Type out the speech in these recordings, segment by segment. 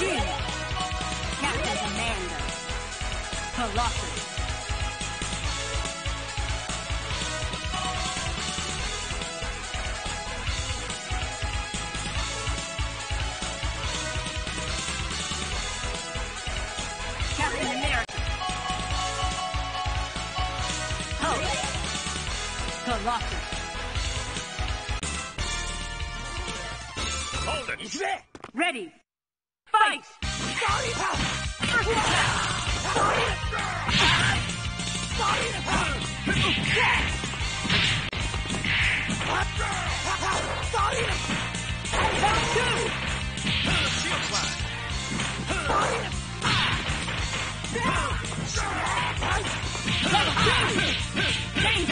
Jin, Captain America, Colossus. Captain America, Hulk, Colossus. Hold it! Ready! Fight! Ready, fight! First attack! Ready,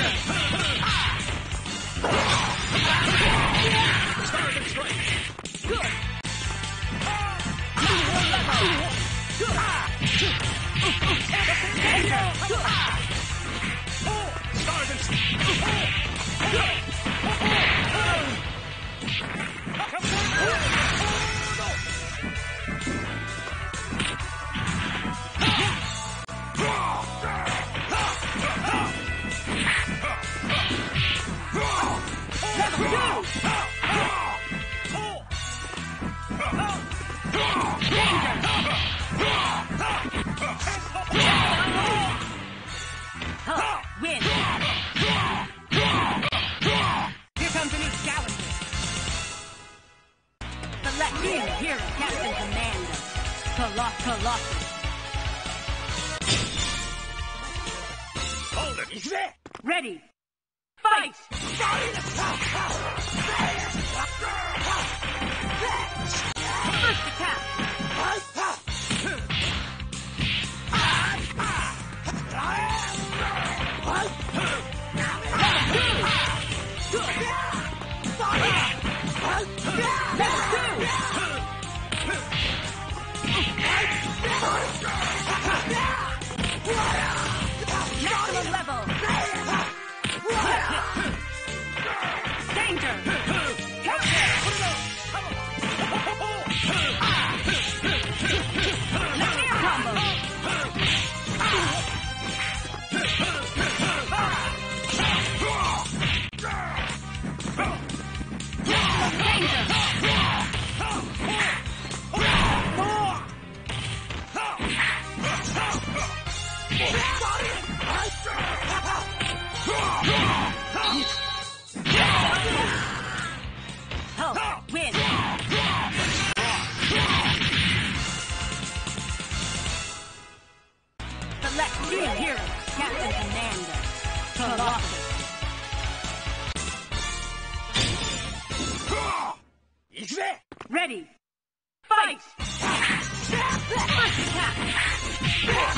fight! First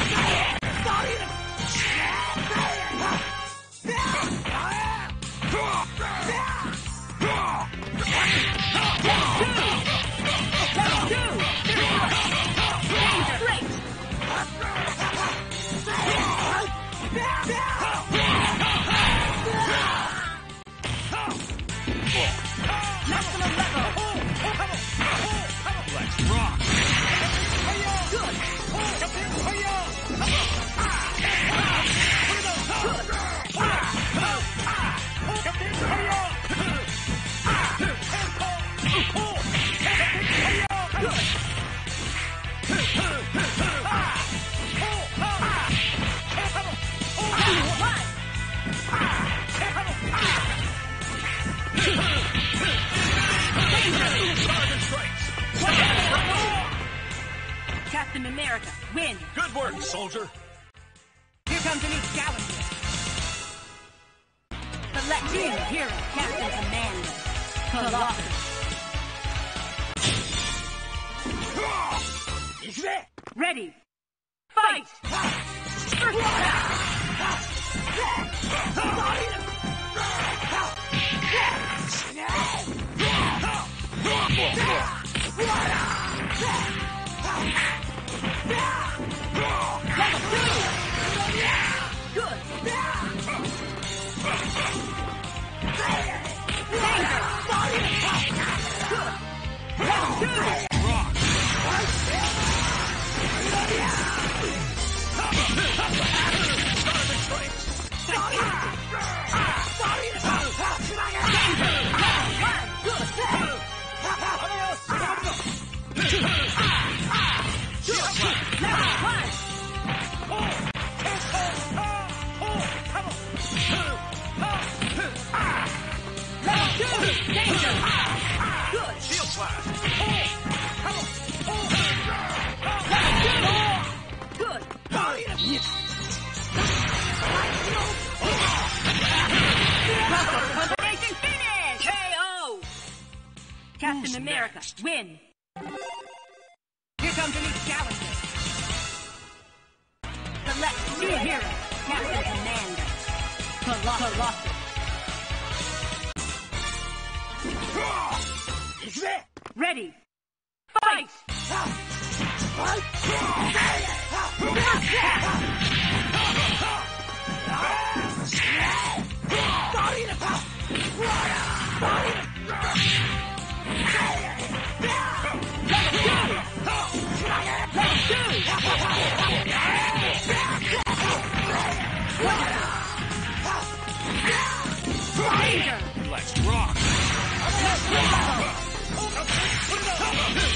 attack! Captain America, win! Good work, soldier! Here comes a new challenger! Select team hero, Captain Commander, Colossus. Ready! Fight! First attack! Good. Rock. Captain America, next? Win! Here comes a new galaxy! Select new hero, Captain Commander, Colossus. Ready! Fight! Let's rock! Wonderful!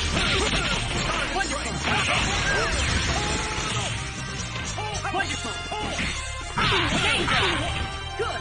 Wonderful! Good!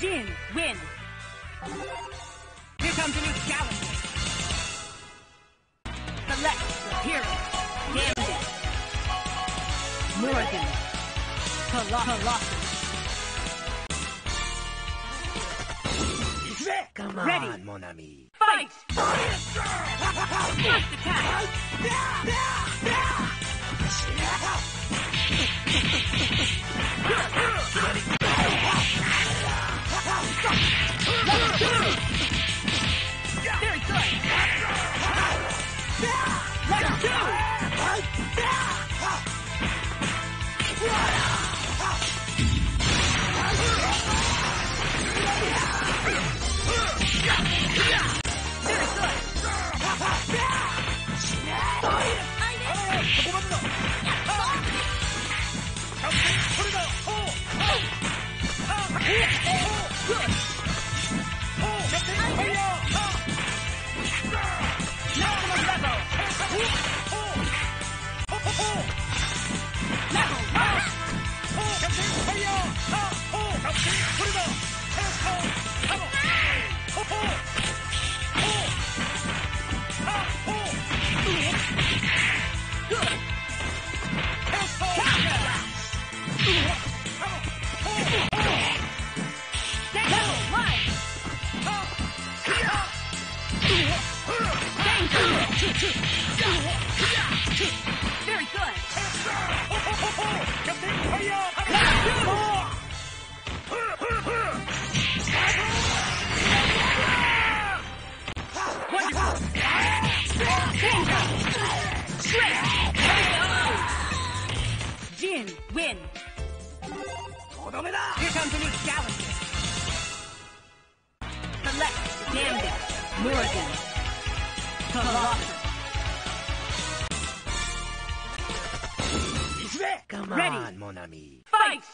Jin, win! Here comes a new galaxy! Select the hero! Gambit! Morgan! Colossus! Come on, ready. Mon ami! Fight! First attack! Jin, win! Here comes a new galaxy! Select Gambit, Morgan, Colossus. Come on, ready. Mon ami! Fight!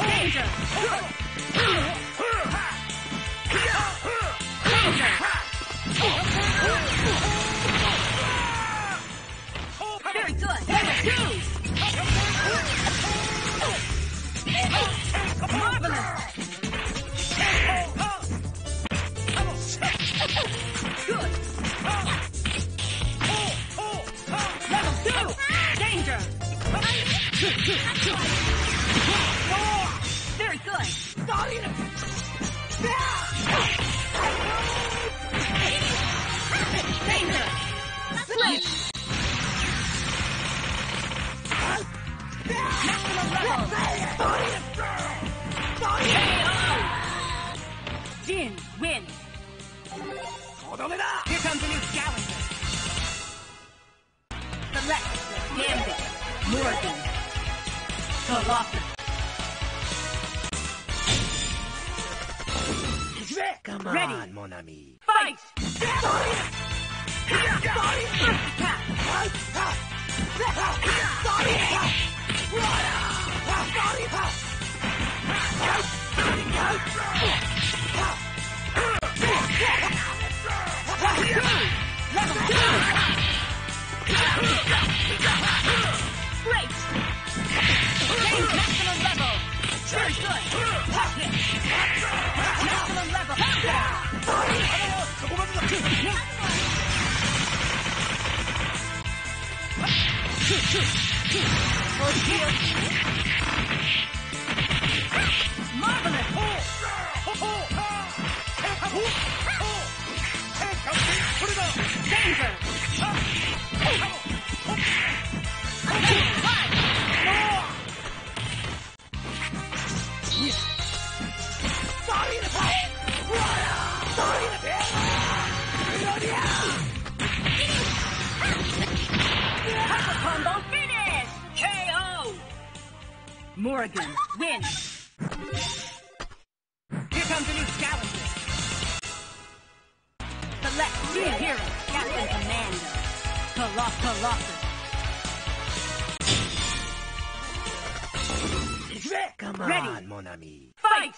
Danger! Very good. Stop it. Danger. Slash. Jin wins. Here comes a new challenger. Select Gambit. Morgan. Colossus. Come on, ready, mon ami. Fight! Great! Gain maximum level! Very good! Maximum level! Morgan wins. Here comes a new challenger. Select new hero, Captain Commander. Colossus. Come on, ready, mon ami. Fight!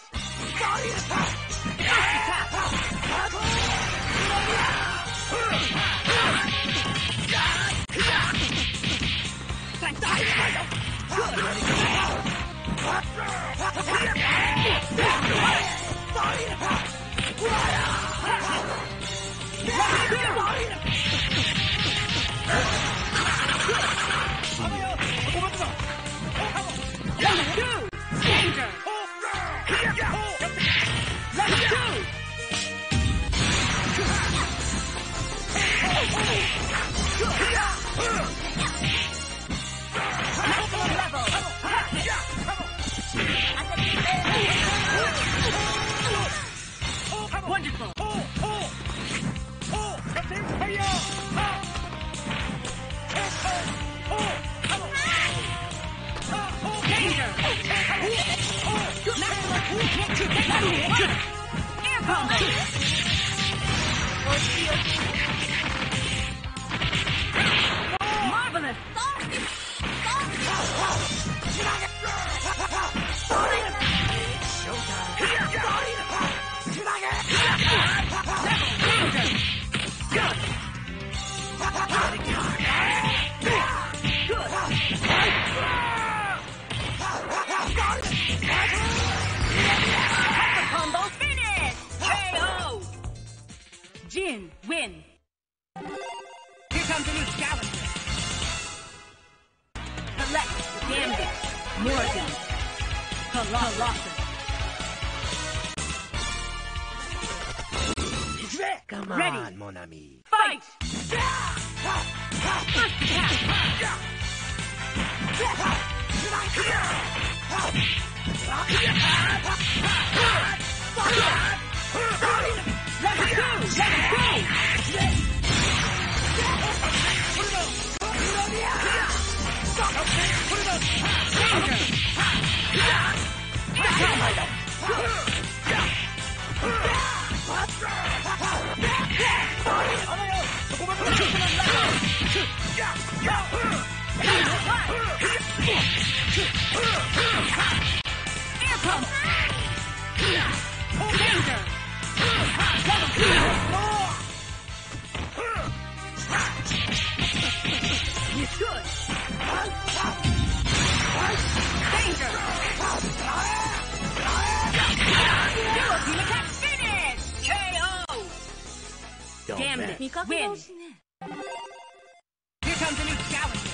Jin win. Here comes a new challenger. Select Gambit. Morgan. Colossus. Come on, ready, mon ami. Fight! First attack. Let's go! Gambit wins. Here comes a new challenger.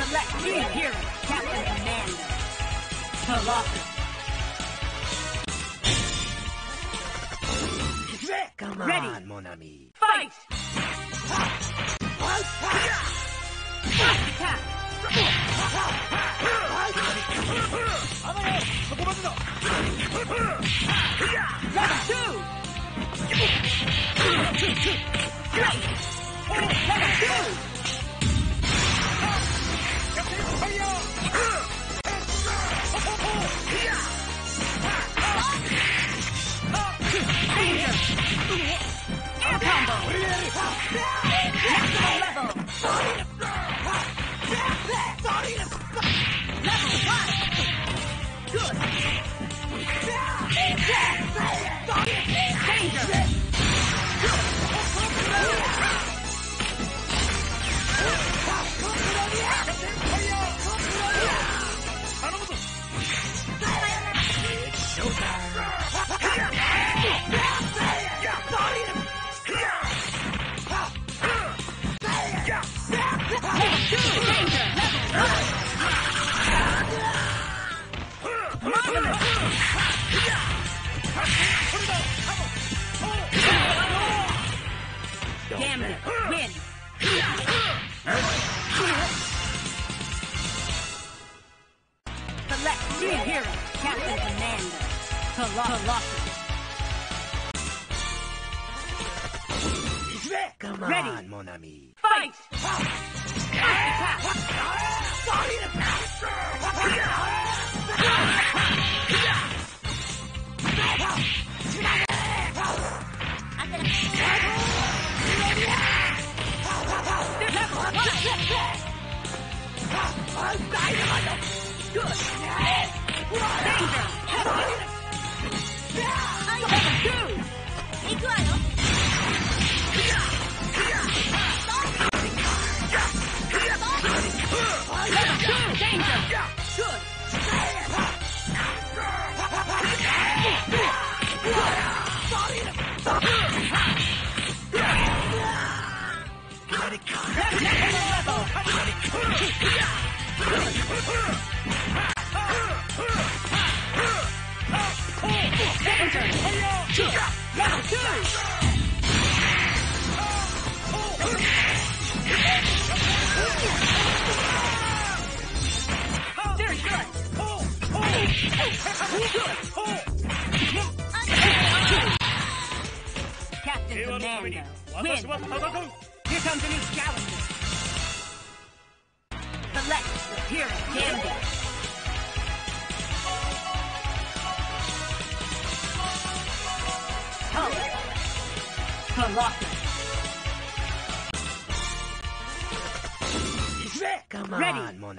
Select You hear it, Captain Commander. Colossus. Come on, ready, mon ami. Fight! Attack! Gambit, win! Select new hero, Captain Commander. Colossus. Come on, ready, mon ami. Fight! Captain Commander, win! Here comes a new challenger! Select the hero, Gambit. Color, Colossus. Come on, ready, mon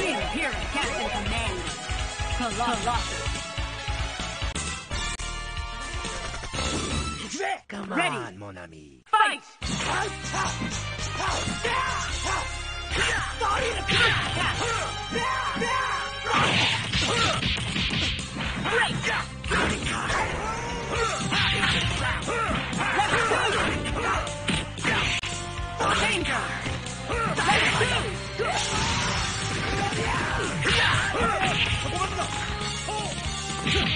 Hero, Captain Commander. Colossus. Come on, ready, mon ami. Fight! Danger! Good.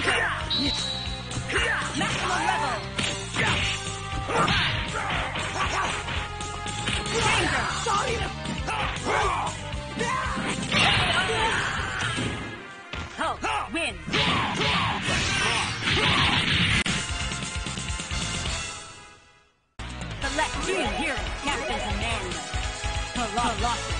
Maximum level. Danger. Solid. Hulk wins. Select new hero. Captain America. Colossus.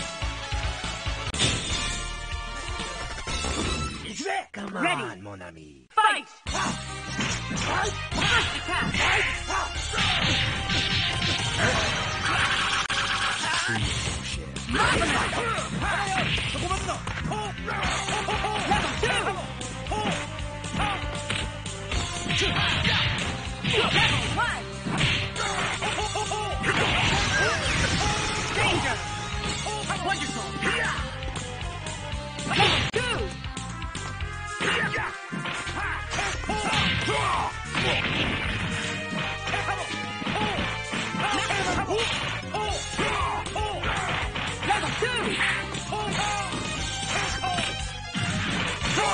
Come on, ready, mon ami. Fight! First attack! Danger! Wonderful! Level 2! Captain Commando,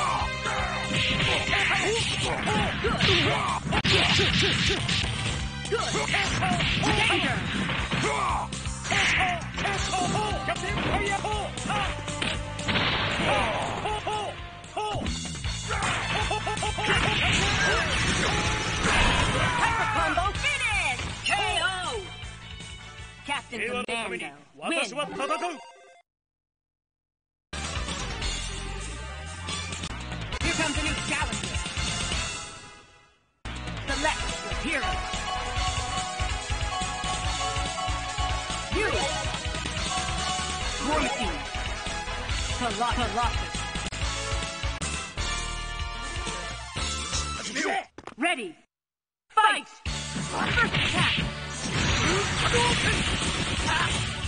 win! Here comes a new challenger. Select your hero. Beauty. Royalty. Colossus. Ready. Fight! First attack. Danger!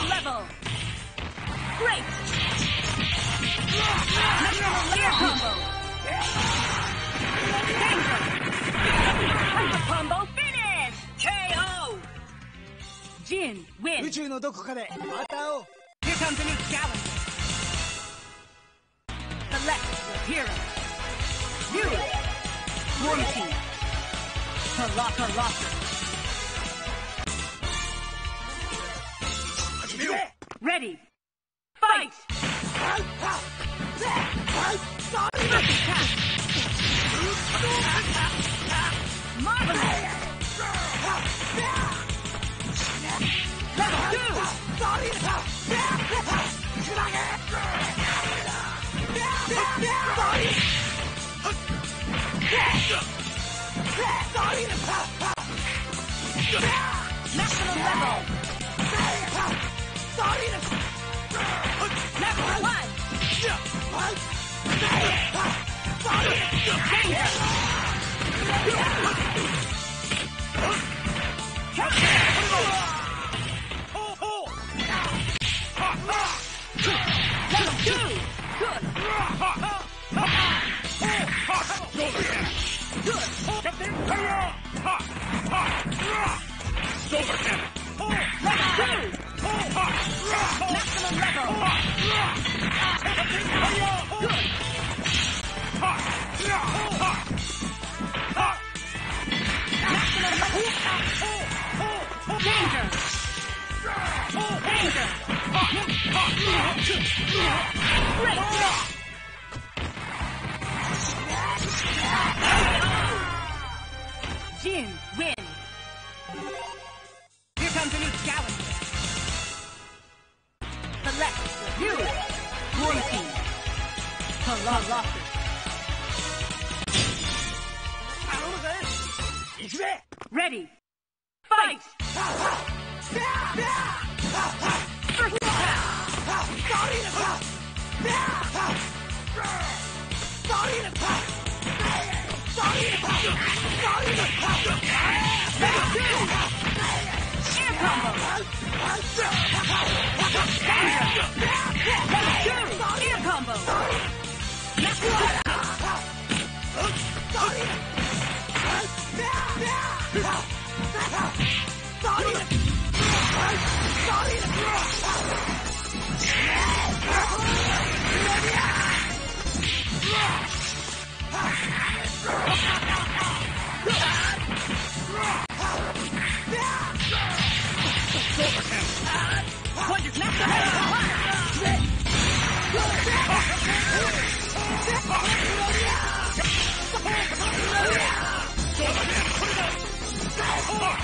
Level. Great. Air combo. Danger. Combo finish. KO. Jin wins. Here comes a new challenger. Select your hero. Beauty. Royalty. Ready. Fight! Marvelous! National level! Jin wins. Here comes a new galaxy. Select Fury. Royalty. Colossus. Ready. Fight!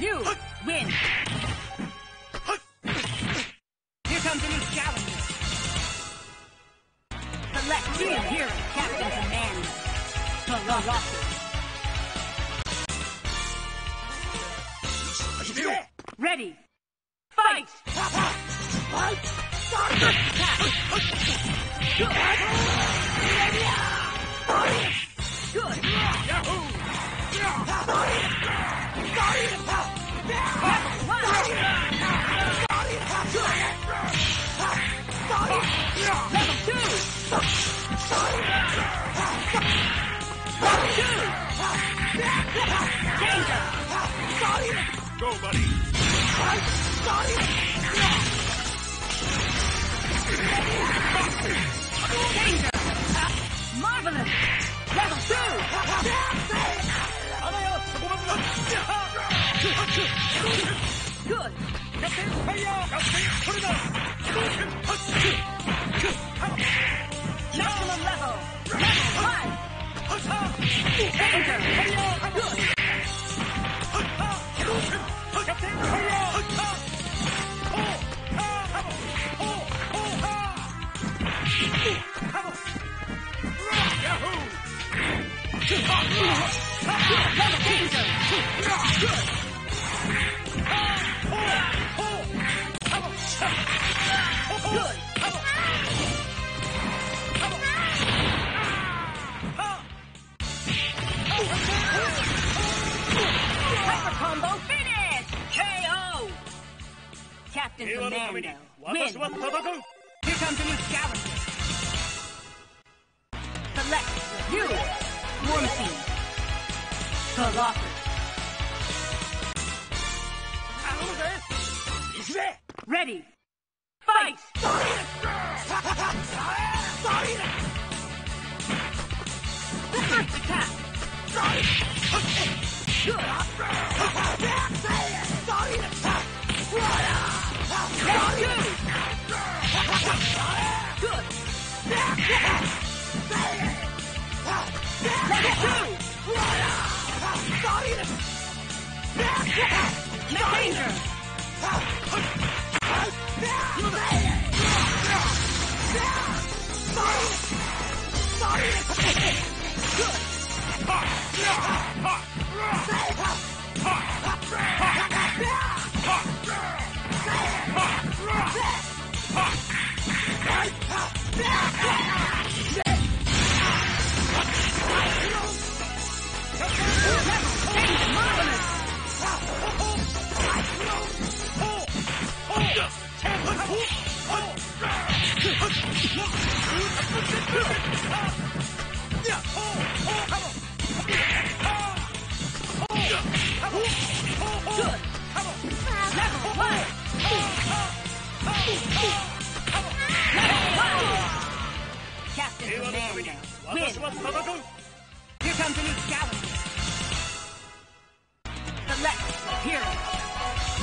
You win. Here comes a new challenger. Select Jin Hero, Captain Command. Colossus. Ready. Fight. Good. Yahoo. Go, buddy. Danger. Marvelous. Level 2. Good. Maximum level. Level 1. Danger. Good. Captain Commando, win! Here comes a new challenger. Select Fury. Royalty. Colossus. Ready. Fight! First attack. Good.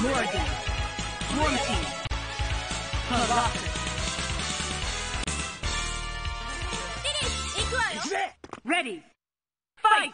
Morgan, Morpheus, Colossus. Ready, fight!